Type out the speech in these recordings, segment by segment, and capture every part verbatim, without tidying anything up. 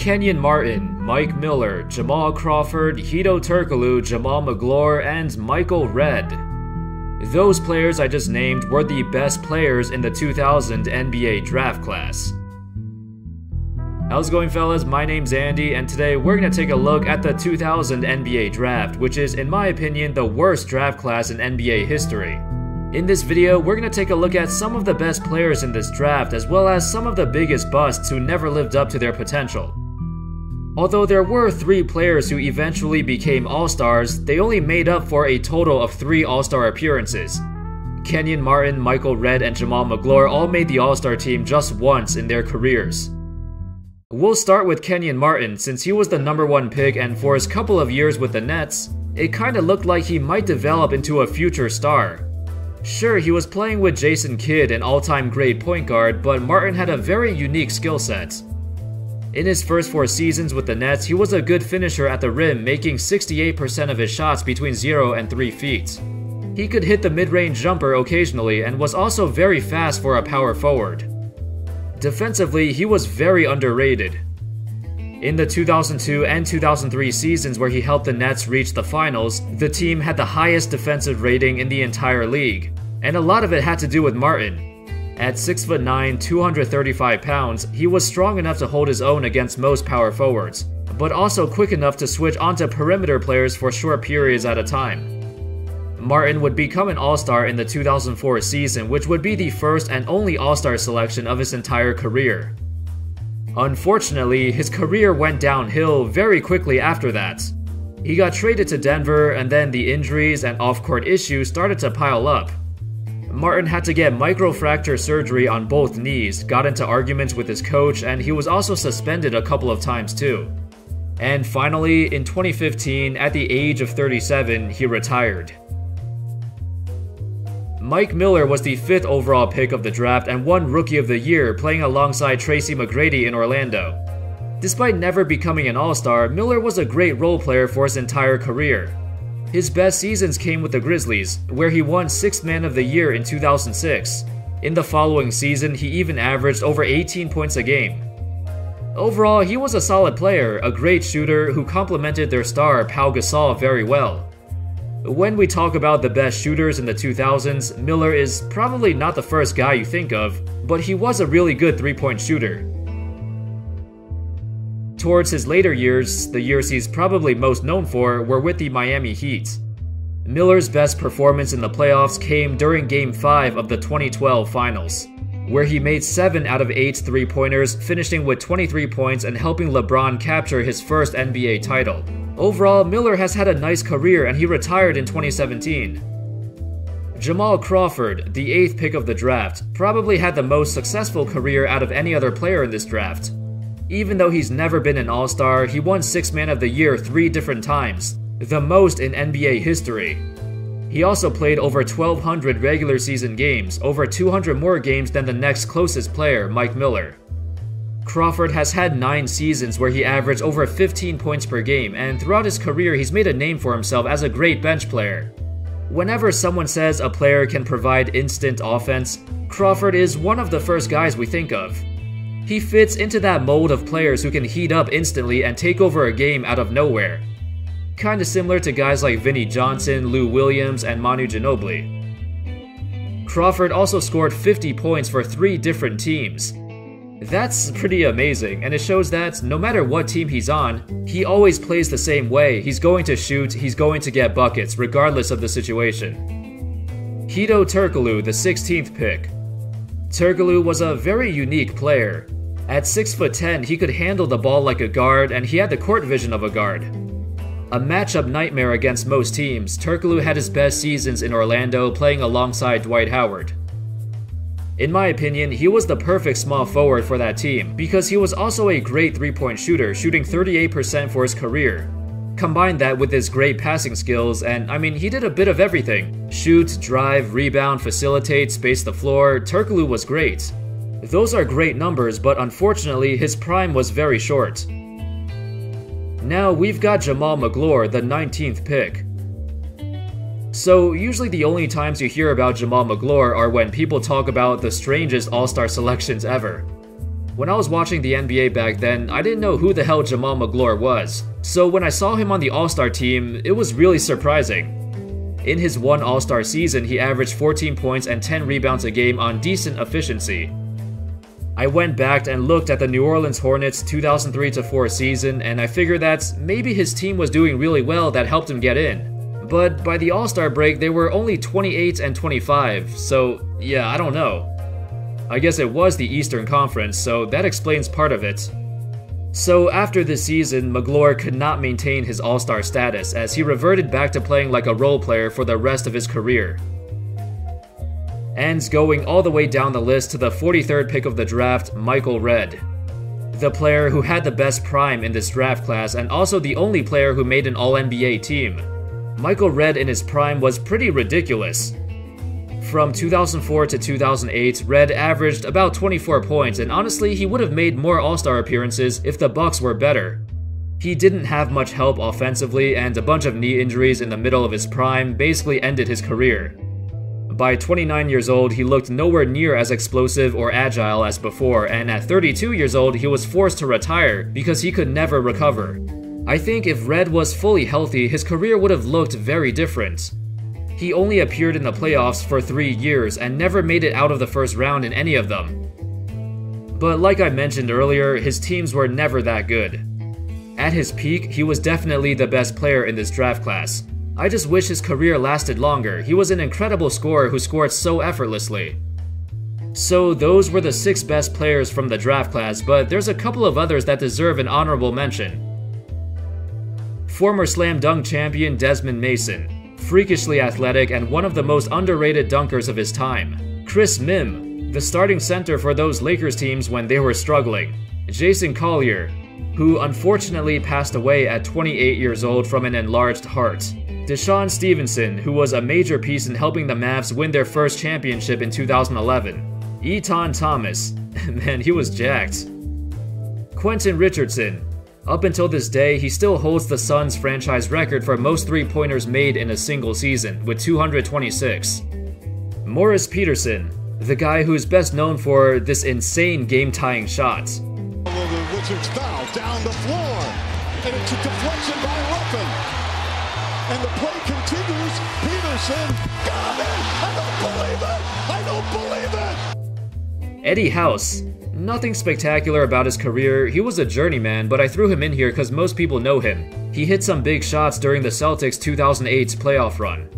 Kenyon Martin, Mike Miller, Jamal Crawford, Hedo Turkoglu, Jamaal Magloire, and Michael Redd. Those players I just named were the best players in the two thousand N B A draft class. How's it going, fellas? My name's Andy, and today we're going to take a look at the two thousand N B A draft, which is, in my opinion, the worst draft class in N B A history. In this video, we're going to take a look at some of the best players in this draft, as well as some of the biggest busts who never lived up to their potential. Although there were three players who eventually became All-Stars, they only made up for a total of three All-Star appearances. Kenyon Martin, Michael Redd, and Jamaal Magloire all made the All-Star team just once in their careers. We'll start with Kenyon Martin, since he was the number one pick and for his couple of years with the Nets, it kinda looked like he might develop into a future star. Sure, he was playing with Jason Kidd, an all-time great point guard, but Martin had a very unique skill set. In his first four seasons with the Nets, he was a good finisher at the rim, making sixty-eight percent of his shots between zero and three feet. He could hit the mid-range jumper occasionally and was also very fast for a power forward. Defensively, he was very underrated. In the two thousand two and two thousand three seasons where he helped the Nets reach the finals, the team had the highest defensive rating in the entire league, and a lot of it had to do with Martin. At six foot nine, two hundred thirty-five pounds, he was strong enough to hold his own against most power forwards, but also quick enough to switch onto perimeter players for short periods at a time. Martin would become an All-Star in the two thousand four season, which would be the first and only All-Star selection of his entire career. Unfortunately, his career went downhill very quickly after that. He got traded to Denver, and then the injuries and off-court issues started to pile up. Martin had to get microfracture surgery on both knees, got into arguments with his coach, and he was also suspended a couple of times too. And finally, in twenty fifteen, at the age of thirty-seven, he retired. Mike Miller was the fifth overall pick of the draft and won Rookie of the Year, playing alongside Tracy McGrady in Orlando. Despite never becoming an All-Star, Miller was a great role player for his entire career. His best seasons came with the Grizzlies, where he won Sixth Man of the Year in two thousand six. In the following season, he even averaged over eighteen points a game. Overall, he was a solid player, a great shooter who complemented their star, Pau Gasol, very well. When we talk about the best shooters in the two thousands, Miller is probably not the first guy you think of, but he was a really good three-point shooter. Towards his later years, the years he's probably most known for were with the Miami Heat. Miller's best performance in the playoffs came during Game five of the twenty twelve Finals, where he made seven out of eight three-pointers, finishing with twenty-three points and helping LeBron capture his first N B A title. Overall, Miller has had a nice career and he retired in twenty seventeen. Jamal Crawford, the eighth pick of the draft, probably had the most successful career out of any other player in this draft. Even though he's never been an All-Star, he won Sixth Man of the Year three different times, the most in N B A history. He also played over twelve hundred regular season games, over two hundred more games than the next closest player, Mike Miller. Crawford has had nine seasons where he averaged over fifteen points per game, and throughout his career he's made a name for himself as a great bench player. Whenever someone says a player can provide instant offense, Crawford is one of the first guys we think of. He fits into that mold of players who can heat up instantly and take over a game out of nowhere. Kinda similar to guys like Vinnie Johnson, Lou Williams, and Manu Ginobili. Crawford also scored fifty points for three different teams. That's pretty amazing, and it shows that no matter what team he's on, he always plays the same way. He's going to shoot, he's going to get buckets, regardless of the situation. Hedo Turkoglu, the sixteenth pick. Turkoglu was a very unique player. At six foot ten, he could handle the ball like a guard, and he had the court vision of a guard. A matchup nightmare against most teams, Turkoglu had his best seasons in Orlando, playing alongside Dwight Howard. In my opinion, he was the perfect small forward for that team because he was also a great three-point shooter, shooting thirty-eight percent for his career. Combine that with his great passing skills and, I mean, he did a bit of everything. Shoot, drive, rebound, facilitate, space the floor. Turkoglu was great. Those are great numbers, but unfortunately, his prime was very short. Now we've got Jamaal Magloire, the nineteenth pick. So, usually the only times you hear about Jamaal Magloire are when people talk about the strangest All-Star selections ever. When I was watching the N B A back then, I didn't know who the hell Jamaal Magloire was, so when I saw him on the All-Star team, it was really surprising. In his one All-Star season, he averaged fourteen points and ten rebounds a game on decent efficiency. I went back and looked at the New Orleans Hornets two thousand three to four season, and I figured that maybe his team was doing really well that helped him get in. But by the All-Star break, they were only twenty-eight and twenty-five, so yeah, I don't know. I guess it was the Eastern Conference, so that explains part of it. So after this season, Magloire could not maintain his All-Star status as he reverted back to playing like a role player for the rest of his career. And going all the way down the list to the forty-third pick of the draft, Michael Redd. The player who had the best prime in this draft class and also the only player who made an All N B A team. Michael Redd in his prime was pretty ridiculous. From two thousand four to two thousand eight, Redd averaged about twenty-four points, and honestly he would have made more All-Star appearances if the Bucks were better. He didn't have much help offensively, and a bunch of knee injuries in the middle of his prime basically ended his career. By twenty-nine years old, he looked nowhere near as explosive or agile as before, and at thirty-two years old, he was forced to retire because he could never recover. I think if Redd was fully healthy, his career would have looked very different. He only appeared in the playoffs for three years and never made it out of the first round in any of them. But like I mentioned earlier, his teams were never that good. At his peak, he was definitely the best player in this draft class. I just wish his career lasted longer. He was an incredible scorer who scored so effortlessly. So those were the six best players from the draft class, but there's a couple of others that deserve an honorable mention. Former slam dunk champion Desmond Mason, freakishly athletic and one of the most underrated dunkers of his time. Chris Mihm, the starting center for those Lakers teams when they were struggling. Jason Collier, who unfortunately passed away at twenty-eight years old from an enlarged heart. Deshaun Stevenson, who was a major piece in helping the Mavs win their first championship in two thousand eleven. Etan Thomas. Man, he was jacked. Quentin Richardson. Up until this day, he still holds the Suns' franchise record for most three-pointers made in a single season, with two hundred twenty-six. Morris Peterson. The guy who's best known for this insane game-tying shot. Richards foul down the floor, and it's a deflection by Ruffin. And the play continues. Peterson got it! I don't believe it! I don't believe it! Eddie House. Nothing spectacular about his career. He was a journeyman, but I threw him in here because most people know him. He hit some big shots during the Celtics two thousand eight playoff run.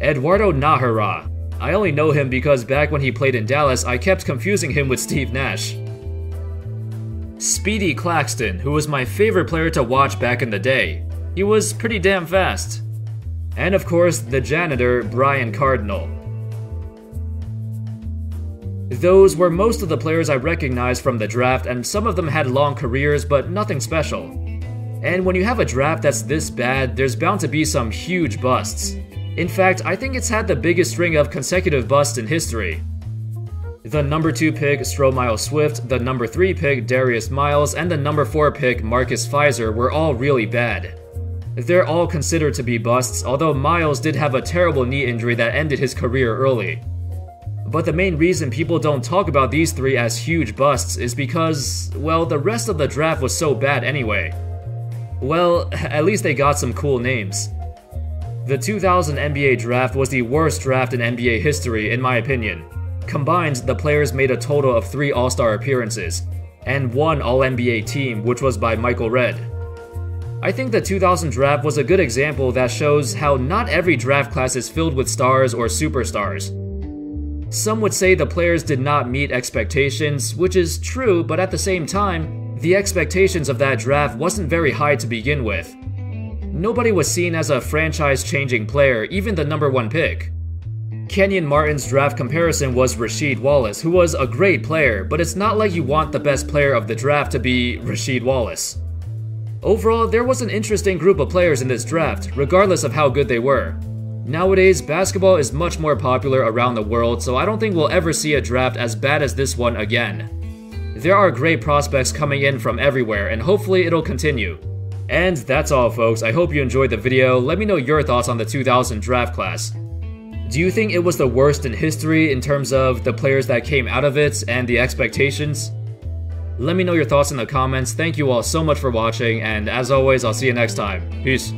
Eduardo Nahara. I only know him because back when he played in Dallas, I kept confusing him with Steve Nash. Speedy Claxton, who was my favorite player to watch back in the day. He was pretty damn fast. And of course, the janitor, Brian Cardinal. Those were most of the players I recognized from the draft, and some of them had long careers, but nothing special. And when you have a draft that's this bad, there's bound to be some huge busts. In fact, I think it's had the biggest string of consecutive busts in history. The number two pick, Stromile Swift, the number three pick, Darius Miles, and the number four pick, Marcus Fizer, were all really bad. They're all considered to be busts, although Miles did have a terrible knee injury that ended his career early. But the main reason people don't talk about these three as huge busts is because, well, the rest of the draft was so bad anyway. Well, at least they got some cool names. The two thousand N B A draft was the worst draft in N B A history, in my opinion. Combined, the players made a total of three All-Star appearances, and one All N B A team, which was by Michael Redd. I think the two thousand draft was a good example that shows how not every draft class is filled with stars or superstars. Some would say the players did not meet expectations, which is true, but at the same time, the expectations of that draft wasn't very high to begin with. Nobody was seen as a franchise-changing player, even the number one pick. Kenyon Martin's draft comparison was Rashid Wallace, who was a great player, but it's not like you want the best player of the draft to be Rashid Wallace. Overall, there was an interesting group of players in this draft, regardless of how good they were. Nowadays, basketball is much more popular around the world, so I don't think we'll ever see a draft as bad as this one again. There are great prospects coming in from everywhere, and hopefully it'll continue. And that's all, folks. I hope you enjoyed the video. Let me know your thoughts on the two thousand draft class. Do you think it was the worst in history in terms of the players that came out of it and the expectations? Let me know your thoughts in the comments. Thank you all so much for watching, and as always, I'll see you next time. Peace.